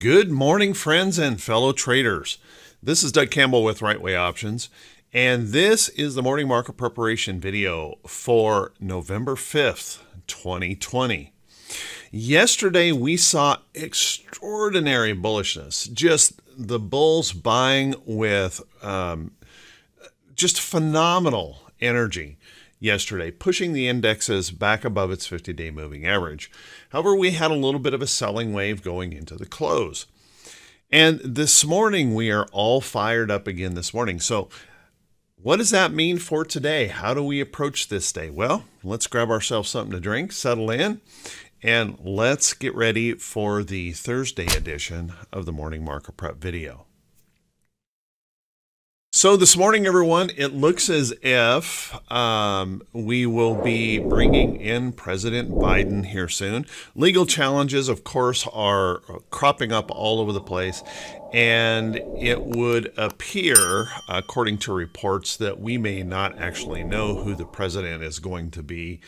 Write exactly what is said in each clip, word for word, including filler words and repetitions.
Good morning, friends and fellow traders. This is Doug Campbell with Right Way Options, and this is the morning market preparation video for November fifth, twenty twenty. Yesterday, we saw extraordinary bullishness, just the bulls buying with um, just phenomenal energy yesterday, pushing the indexes back above its fifty-day moving average. However, we had a little bit of a selling wave going into the close. And this morning, we are all fired up again this morning. So what does that mean for today? How do we approach this day? Well, let's grab ourselves something to drink, settle in, and let's get ready for the Thursday edition of the Morning Market Prep video. So this morning, everyone, it looks as if um, we will be bringing in President Biden here soon. Legal challenges, of course, are cropping up all over the place. And it would appear, according to reports, that we may not actually know who the president is going to be.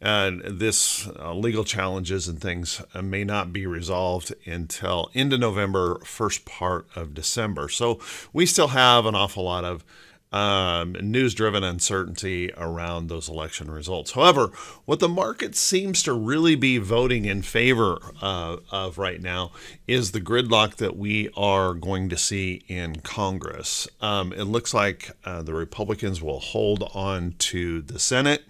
And this uh, legal challenges and things uh, may not be resolved until end of November, first part of December. So we still have an awful lot of um, news-driven uncertainty around those election results. However, what the market seems to really be voting in favor uh, of right now is the gridlock that we are going to see in Congress. Um, it looks like uh, the Republicans will hold on to the Senate.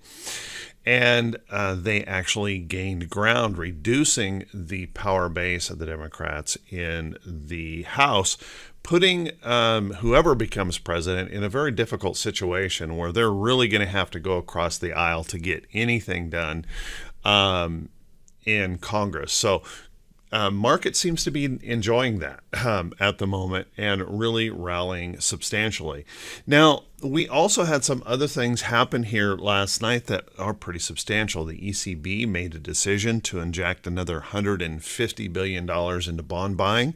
And uh, they actually gained ground, reducing the power base of the Democrats in the House, putting um, whoever becomes president in a very difficult situation where they're really going to have to go across the aisle to get anything done um, in Congress. So uh, market seems to be enjoying that um, at the moment and really rallying substantially. Now, we also had some other things happen here last night that are pretty substantial. The E C B made a decision to inject another one hundred fifty billion dollars into bond buying.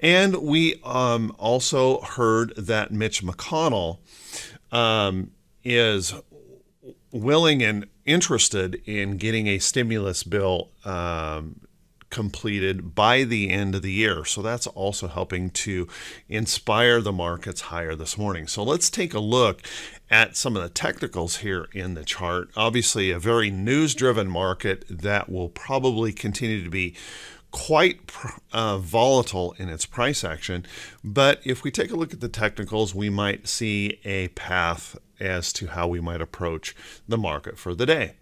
And we um, also heard that Mitch McConnell um, is willing and interested in getting a stimulus bill um, completed by the end of the year. So that's also helping to inspire the markets higher this morning. So let's take a look at some of the technicals here in the chart. Obviously, a very news-driven market that will probably continue to be quite uh, volatile in its price action. But if we take a look at the technicals, we might see a path as to how we might approach the market for the day.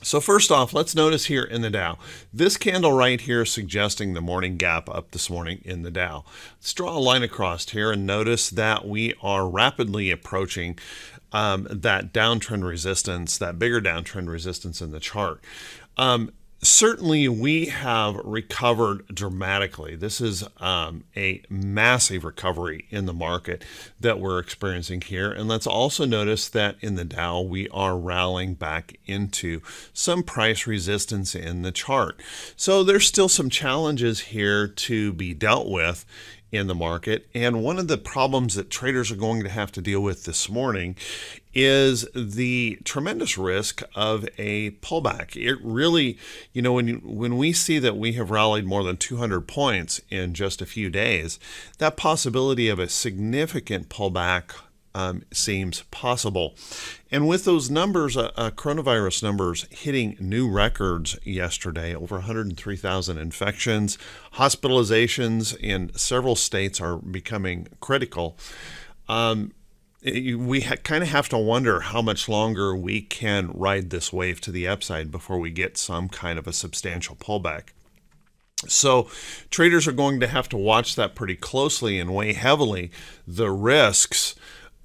So first off, let's notice here in the Dow, this candle right here suggesting the morning gap up this morning in the Dow. Let's draw a line across here and notice that we are rapidly approaching um, that downtrend resistance, that bigger downtrend resistance in the chart. Um, Certainly, we have recovered dramatically. This is um, a massive recovery in the market that we're experiencing here. And let's also notice that in the Dow, we are rallying back into some price resistance in the chart. So there's still some challenges here to be dealt with in the market. And one of the problems that traders are going to have to deal with this morning is the tremendous risk of a pullback. It really, you know, when you, when we see that we have rallied more than two hundred points in just a few days, that possibility of a significant pullback Um, seems possible. And with those numbers, uh, uh, coronavirus numbers hitting new records yesterday, over one hundred three thousand infections, hospitalizations in several states are becoming critical. Um, it, we ha kind of have to wonder how much longer we can ride this wave to the upside before we get some kind of a substantial pullback. So traders are going to have to watch that pretty closely and weigh heavily the risks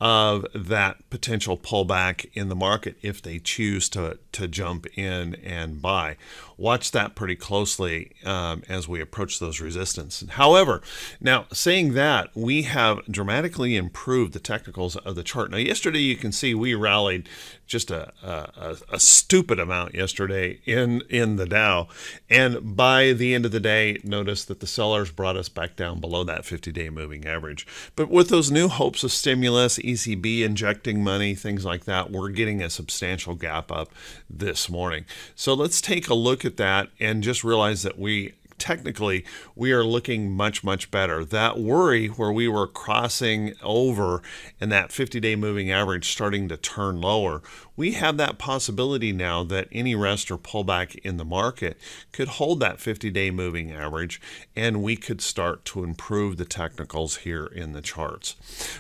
of that potential pullback in the market if they choose to, to jump in and buy. Watch that pretty closely um, as we approach those resistance. However, now saying that, we have dramatically improved the technicals of the chart. Now yesterday you can see we rallied just a, a, a stupid amount yesterday in, in the Dow. And by the end of the day, notice that the sellers brought us back down below that fifty-day moving average. But with those new hopes of stimulus, E C B injecting money, things like that, we're getting a substantial gap up this morning. So let's take a look at that and just realize that we technically we are looking much, much better. That worry where we were crossing over and that fifty-day moving average starting to turn lower, we have that possibility now that any rest or pullback in the market could hold that fifty-day moving average, and we could start to improve the technicals here in the charts.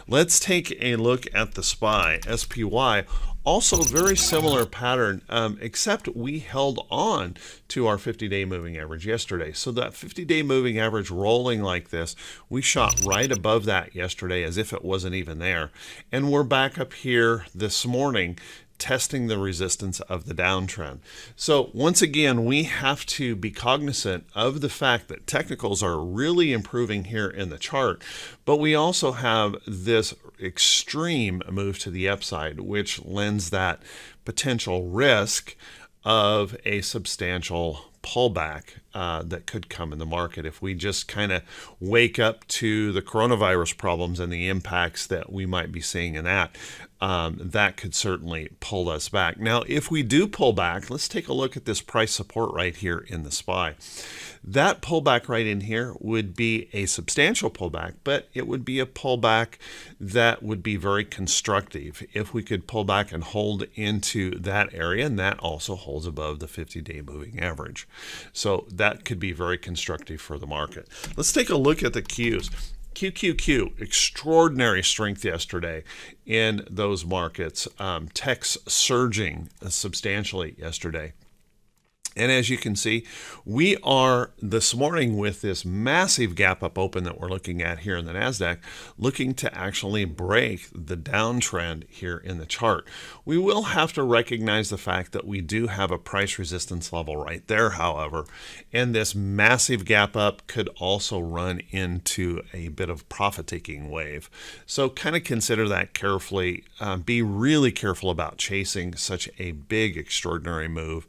Let's take a look at the S P Y. S P Y, also very similar pattern, um, except we held on to our fifty-day moving average yesterday. So that fifty-day moving average rolling like this, we shot right above that yesterday as if it wasn't even there. And we're back up here this morning, testing the resistance of the downtrend. So once again, we have to be cognizant of the fact that technicals are really improving here in the chart, but we also have this extreme move to the upside, which lends that potential risk of a substantial pullback uh, that could come in the market if we just kind of wake up to the coronavirus problems and the impacts that we might be seeing in that. Um, that could certainly pull us back. Now, if we do pull back, let's take a look at this price support right here in the S P Y. That pullback right in here would be a substantial pullback, but it would be a pullback that would be very constructive if we could pull back and hold into that area, and that also holds above the fifty-day moving average. So that could be very constructive for the market. Let's take a look at the Qs. Q Q Q, extraordinary strength yesterday in those markets. Um, techs surging substantially yesterday. And as you can see, we are this morning with this massive gap up open that we're looking at here in the NASDAQ, looking to actually break the downtrend here in the chart. We will have to recognize the fact that we do have a price resistance level right there, however, and this massive gap up could also run into a bit of profit-taking wave. So kind of consider that carefully. Uh, be really careful about chasing such a big, extraordinary move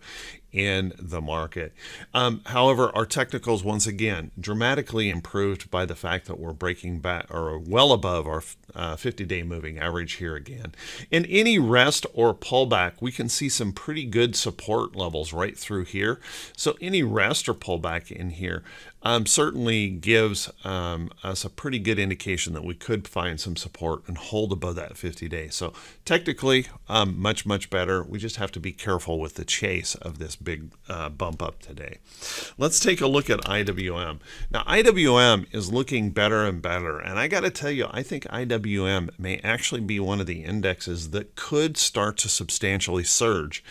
in the market. Um, however, our technicals, once again, dramatically improved by the fact that we're breaking back or well above our uh, fifty-day moving average here again. In any rest or pullback, we can see some pretty good support levels right through here. So any rest or pullback in here um, certainly gives um, us a pretty good indication that we could find some support and hold above that fifty-day. So technically, um, much, much better. We just have to be careful with the chase of this big uh, bump up today. Let's take a look at I W M. Now, I W M is looking better and better, and I got to tell you, I think I W M may actually be one of the indexes that could start to substantially surge.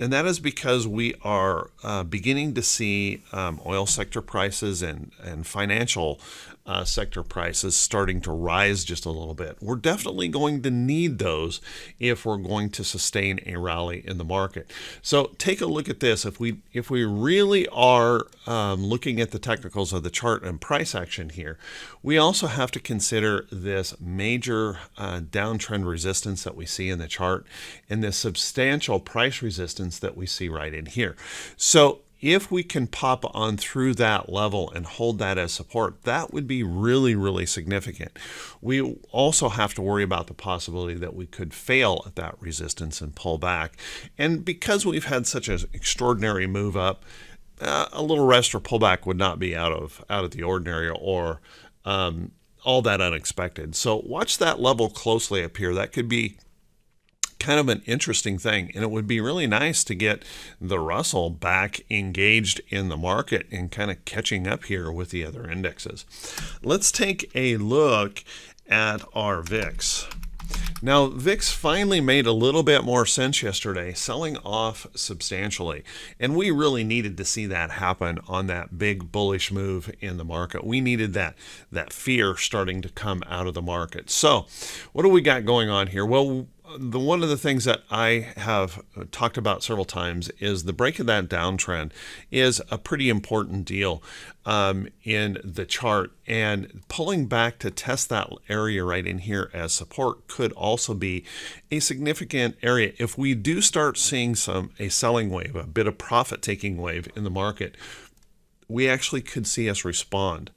And that is because we are uh, beginning to see um, oil sector prices and, and financial uh, sector prices starting to rise just a little bit. We're definitely going to need those if we're going to sustain a rally in the market. So take a look at this. If we, if we really are um, looking at the technicals of the chart and price action here, we also have to consider this major uh, downtrend resistance that we see in the chart and this substantial price resistance that we see right in here. So if we can pop on through that level and hold that as support, that would be really, really significant. We also have to worry about the possibility that we could fail at that resistance and pull back. And because we've had such an extraordinary move up, uh, a little rest or pullback would not be out of out of the ordinary or um, all that unexpected. So watch that level closely up here. That could be kind of an interesting thing, and it would be really nice to get the Russell back engaged in the market and kind of catching up here with the other indexes. Let's take a look at our V I X. Now, V I X finally made a little bit more sense yesterday, selling off substantially, and we really needed to see that happen on that big bullish move in the market. We needed that that fear starting to come out of the market. So what do we got going on here? Well, The one of the things that I have talked about several times is the break of that downtrend is a pretty important deal um, in the chart, and pulling back to test that area right in here as support could also be a significant area. If we do start seeing some a selling wave, a bit of profit taking wave in the market, we actually could see us respond.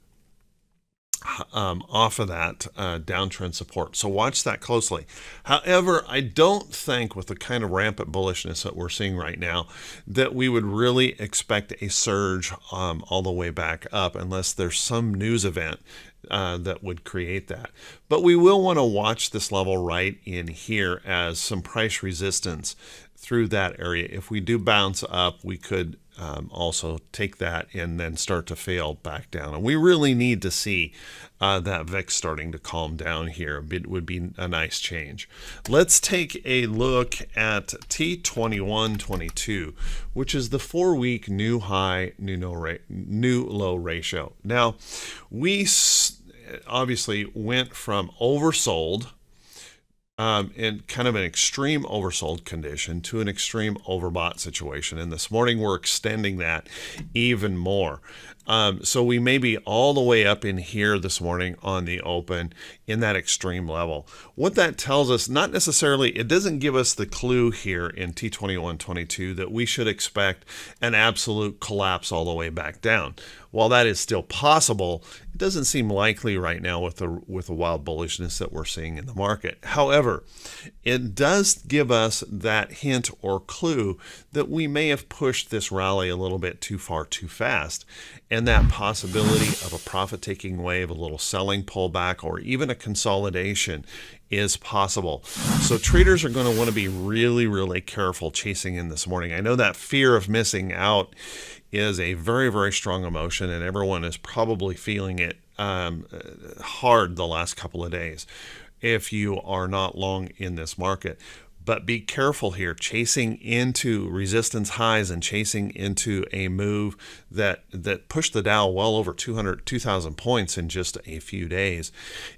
um, off of that uh, downtrend support. So watch that closely. However, I don't think with the kind of rampant bullishness that we're seeing right now that we would really expect a surge um, all the way back up unless there's some news event Uh, that would create that. But we will want to watch this level right in here as some price resistance through that area. If we do bounce up, we could um, also take that and then start to fail back down. And we really need to see uh, that V I X starting to calm down here. It would be a nice change. Let's take a look at T twenty-one twenty-two, which is the four-week new high, new, no ra new low ratio. Now, we obviously went from oversold um, in kind of an extreme oversold condition to an extreme overbought situation. And this morning we're extending that even more. Um, so we may be all the way up in here this morning on the open in that extreme level. What that tells us, not necessarily, it doesn't give us the clue here in T twenty-one twenty-two that we should expect an absolute collapse all the way back down. While that is still possible, it doesn't seem likely right now with the with the wild bullishness that we're seeing in the market. However, it does give us that hint or clue that we may have pushed this rally a little bit too far too fast, and that possibility of a profit-taking wave, a little selling pullback, or even a consolidation is possible. So traders are going to want to be really, really careful chasing in this morning. I know that fear of missing out is a very, very strong emotion, and everyone is probably feeling it um, hard the last couple of days if you are not long in this market. But be careful here, chasing into resistance highs and chasing into a move that that pushed the Dow well over two thousand points in just a few days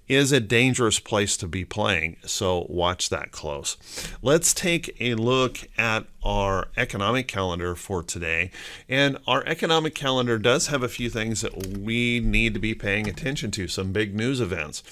is a dangerous place to be playing. So watch that close. Let's take a look at our economic calendar for today. And our economic calendar does have a few things that we need to be paying attention to, some big news events.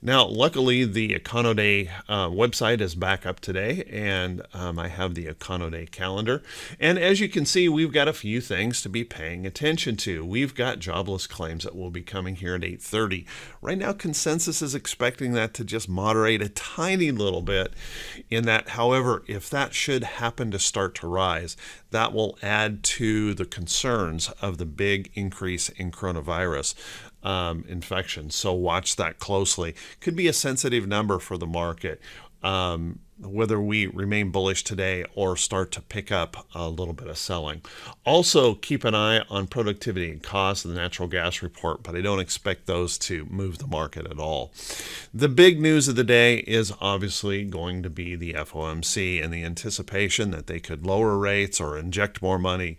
Now, luckily, the Econoday uh, website is back up today, and um, I have the Econoday calendar. And as you can see, we've got a few things to be paying attention to. We've got jobless claims that will be coming here at eight thirty. Right now, consensus is expecting that to just moderate a tiny little bit in that. However, if that should happen to start to rise, that will add to the concerns of the big increase in coronavirus um, infection. So watch that closely. Could be a sensitive number for the market, um, whether we remain bullish today or start to pick up a little bit of selling. Also, keep an eye on productivity and cost of the natural gas report, but I don't expect those to move the market at all. The big news of the day is obviously going to be the F O M C and the anticipation that they could lower rates or inject more money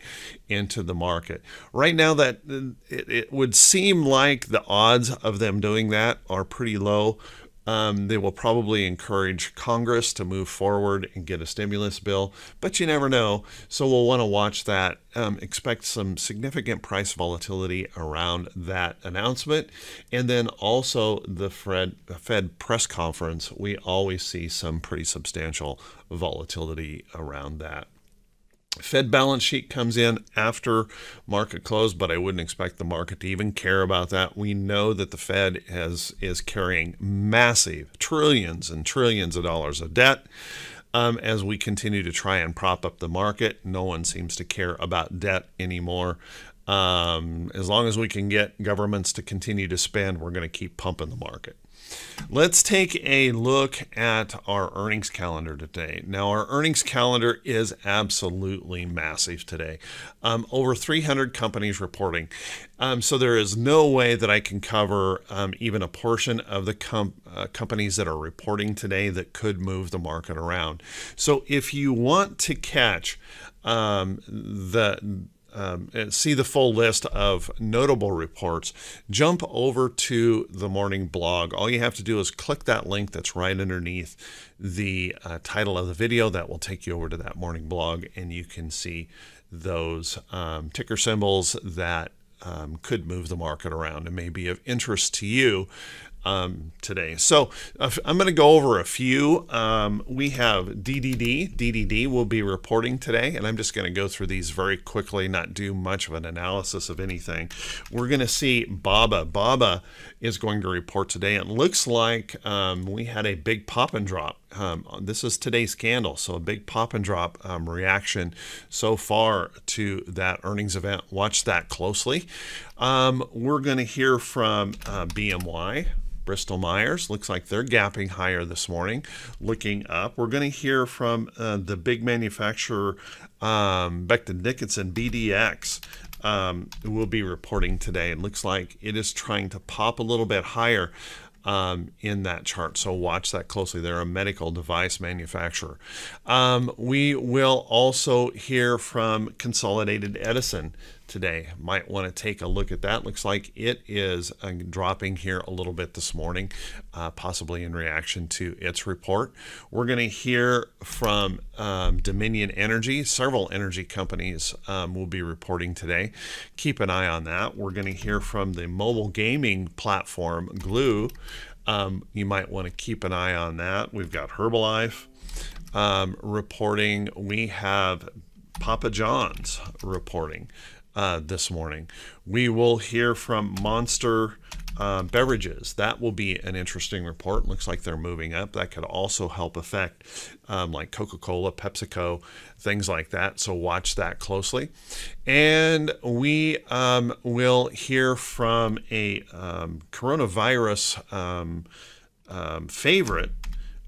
into the market. Right now, that it, it would seem like the odds of them doing that are pretty low. Um, they will probably encourage Congress to move forward and get a stimulus bill, but you never know. So we'll want to watch that. Um, expect some significant price volatility around that announcement. And then also the Fed, Fed press conference, we always see some pretty substantial volatility around that. Fed balance sheet comes in after market close, but I wouldn't expect the market to even care about that. We know that the Fed has, is carrying massive trillions and trillions of dollars of debt. Um, as we continue to try and prop up the market, no one seems to care about debt anymore. Um, as long as we can get governments to continue to spend, we're going to keep pumping the market. Let's take a look at our earnings calendar today. Now, our earnings calendar is absolutely massive today. Um, over three hundred companies reporting. Um, so there is no way that I can cover um, even a portion of the com uh, companies that are reporting today that could move the market around. So if you want to catch um, the Um, and see the full list of notable reports, jump over to the morning blog. All you have to do is click that link that's right underneath the uh, title of the video. That will take you over to that morning blog, and you can see those um, ticker symbols that um, could move the market around and may be of interest to you um, today. So uh, I'm going to go over a few. Um, we have D D D. D D D will be reporting today, and I'm just going to go through these very quickly, not do much of an analysis of anything. We're going to see B A B A. B A B A is going to report today. It looks like um, we had a big pop and drop. Um, this is today's candle, so a big pop and drop um, reaction so far to that earnings event. Watch that closely. Um, we're going to hear from uh, B M Y, Bristol Myers. Looks like they're gapping higher this morning, looking up. We're going to hear from uh, the big manufacturer, um, Beckton Dickinson, B D X. Um, will be reporting today. It looks like it is trying to pop a little bit higher Um, in that chart, so watch that closely. They're a medical device manufacturer. Um, we will also hear from Consolidated Edison today. Might want to take a look at that. Looks like it is uh, dropping here a little bit this morning, uh, possibly in reaction to its report. We're going to hear from um, Dominion Energy. Several energy companies um, will be reporting today. Keep an eye on that. We're going to hear from the mobile gaming platform Glu. Um, you might want to keep an eye on that. We've got Herbalife um, reporting. We have Papa John's reporting Uh, this morning. We will hear from Monster uh, Beverages. That will be an interesting report. Looks like they're moving up. That could also help affect um, like Coca-Cola, PepsiCo, things like that. So watch that closely. And we um, will hear from a um, coronavirus um, um, favorite.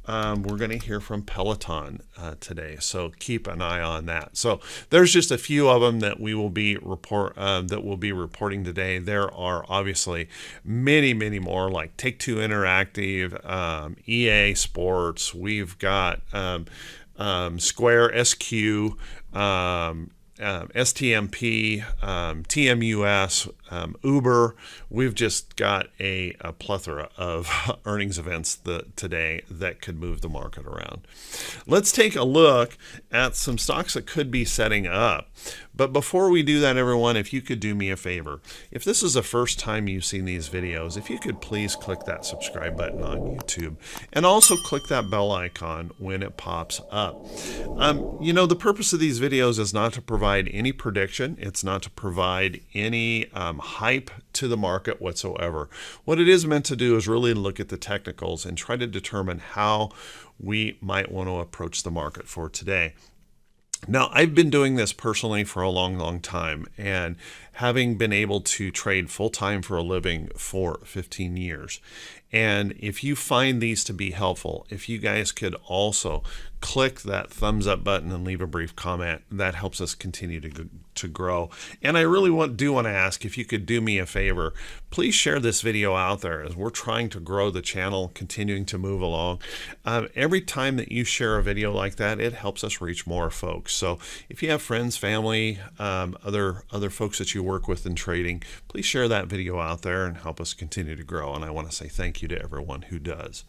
Um, we're going to hear from Peloton uh, today, so keep an eye on that. So there's just a few of them that we will be report uh, that will be reporting today. There are obviously many, many more, like Take-Two Interactive, um, E A Sports. We've got um, um, Square, S Q, um, Um, S T M P, um, T M U S, um, Uber. We've just got a, a plethora of earnings events the, today that could move the market around. Let's take a look at some stocks that could be setting up. But before we do that, everyone, if you could do me a favor, if this is the first time you've seen these videos, if you could please click that subscribe button on YouTube and also click that bell icon when it pops up. Um, you know, the purpose of these videos is not to provide any prediction. It's not to provide any um, hype to the market whatsoever. What it is meant to do is really look at the technicals and try to determine how we might want to approach the market for today. Now, I've been doing this personally for a long, long time, and having been able to trade full-time for a living for fifteen years. And if you find these to be helpful, if you guys could also click that thumbs up button and leave a brief comment, that helps us continue to, to grow. And I really want, do want to ask if you could do me a favor, please share this video out there as we're trying to grow the channel, continuing to move along. Um, every time that you share a video like that, it helps us reach more folks. So if you have friends, family, um, other, other folks that you work with in trading, please share that video out there and help us continue to grow. And I want to say thank you to everyone who does.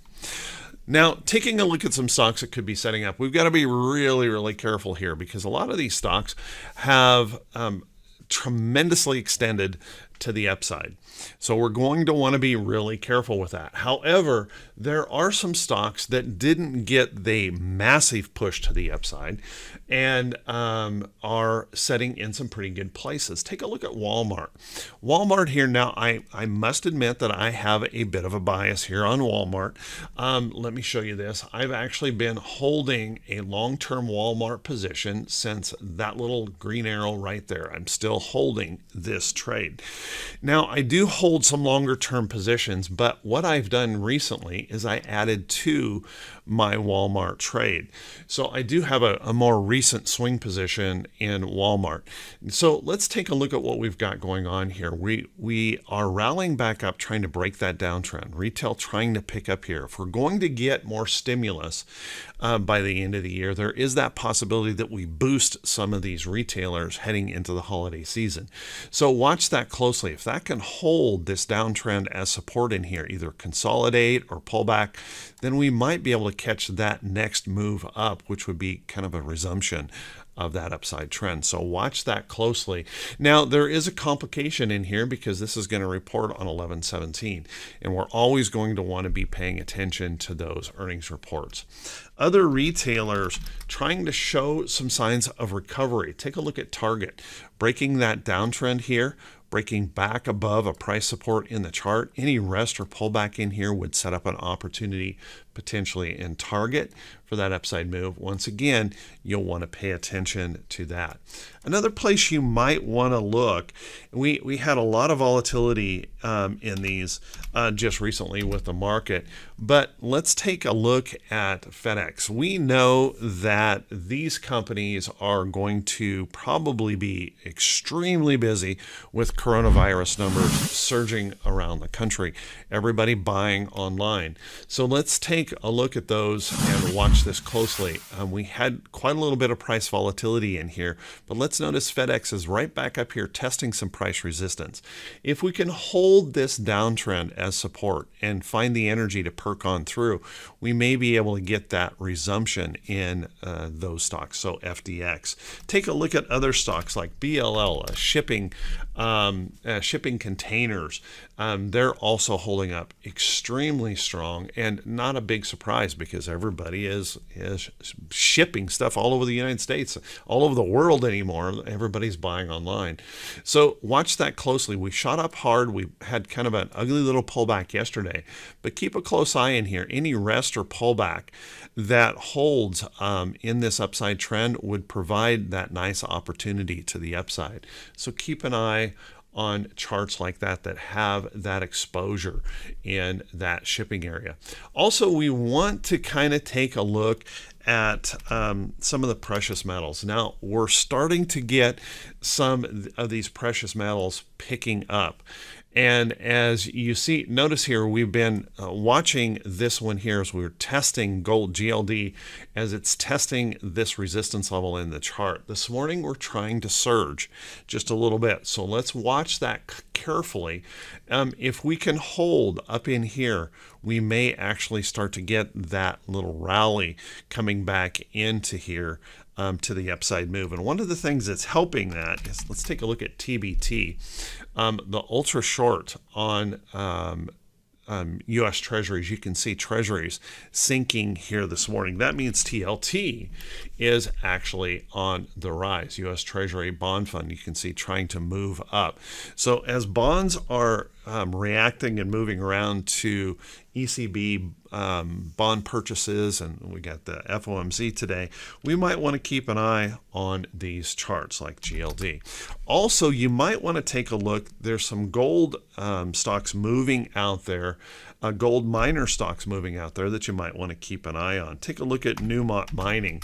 Now, taking a look at some stocks that could be setting up, we've got to be really, really careful here because a lot of these stocks have um, tremendously extended to the upside. So we're going to want to be really careful with that. However, there are some stocks that didn't get the massive push to the upside and um, are setting in some pretty good places. Take a look at Walmart. Walmart here now, I, I must admit that I have a bit of a bias here on Walmart. Um, let me show you this. I've actually been holding a long-term Walmart position since that little green arrow right there. I'm still holding this trade. Now, I do hold some longer-term positions, but what I've done recently is I added to my Walmart trade. So I do have a, a more recent swing position in Walmart. So let's take a look at what we've got going on here. We, we are rallying back up, trying to break that downtrend. Retail trying to pick up here. If we're going to get more stimulus uh, by the end of the year, there is that possibility that we boost some of these retailers heading into the holiday season. So watch that closely. Closely. If that can hold this downtrend as support in here, either consolidate or pull back, then we might be able to catch that next move up, which would be kind of a resumption of that upside trend. So watch that closely. Now, there is a complication in here because this is going to report on eleven seventeen, and we're always going to want to be paying attention to those earnings reports. Other retailers trying to show some signs of recovery. Take a look at Target, breaking that downtrend here, breaking back above a price support in the chart. Any rest or pullback in here would set up an opportunity potentially in Target for that upside move. Once again, you'll want to pay attention to that. Another place you might want to look, we, we had a lot of volatility um, in these uh, just recently with the market, but let's take a look at FedEx. We know that these companies are going to probably be extremely busy with coronavirus numbers surging around the country, everybody buying online. So let's take a look at those and watch this closely. Um, we had quite a little bit of price volatility in here, but let's notice FedEx is right back up here testing some price resistance. If we can hold this downtrend as support and find the energy to perk on through, we may be able to get that resumption in uh, those stocks. So F D X. Take a look at other stocks like B L L, uh, shipping, um, uh, shipping containers. Um, they're also holding up extremely strong, and not a big surprise because everybody is, is shipping stuff all over the United States, all over the world anymore. Everybody's buying online. So watch that closely. We shot up hard. We had kind of an ugly little pullback yesterday, but keep a close eye in here. Any rest or pullback that holds um, in this upside trend would provide that nice opportunity to the upside. So keep an eye on charts like that that have that exposure in that shipping area. Also, we want to kind of take a look at um, some of the precious metals. Now, we're starting to get some of these precious metals picking up. And as you see, notice here, we've been uh, watching this one here as we were testing gold G L D as it's testing this resistance level in the chart. This morning, we're trying to surge just a little bit. So let's watch that carefully. Um, if we can hold up in here, we may actually start to get that little rally coming back into here. Um, to the upside move. And one of the things that's helping that is, let's take a look at T B T, um, the ultra short on um, um, U S Treasuries. You can see Treasuries sinking here this morning. That means T L T is actually on the rise. U S Treasury bond fund, you can see trying to move up. So as bonds are um, reacting and moving around to E C B um, bond purchases, and we got the F O M C today, we might want to keep an eye on these charts like G L D. Also, you might want to take a look. There's some gold um, stocks moving out there, uh, gold miner stocks moving out there that you might want to keep an eye on. Take a look at Newmont Mining.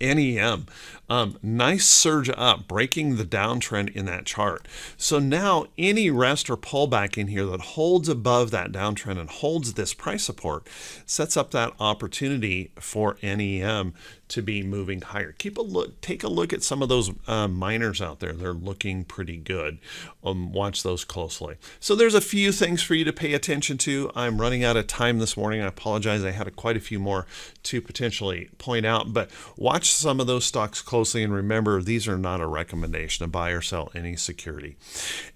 N E M, um, nice surge up, breaking the downtrend in that chart. So now any rest or pullback in here that holds above that downtrend and holds this price support sets up that opportunity for N E M to be moving higher. Keep a look, take a look at some of those uh, miners out there. They're looking pretty good. Um, watch those closely. So there's a few things for you to pay attention to. I'm running out of time this morning. I apologize. I had a, quite a few more to potentially point out, but watch some of those stocks closely. And remember, these are not a recommendation to buy or sell any security.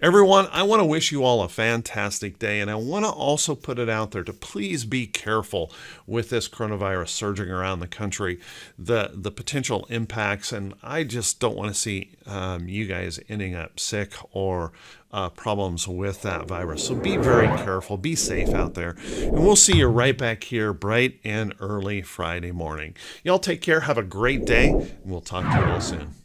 Everyone, I want to wish you all a fantastic day. And I want to also put it out there to please be careful with this coronavirus surging around the country. The, the potential impacts, and I just don't want to see um, you guys ending up sick or uh, problems with that virus. So be very careful, be safe out there, and we'll see you right back here bright and early Friday morning. Y'all take care, have a great day, and we'll talk to you all soon.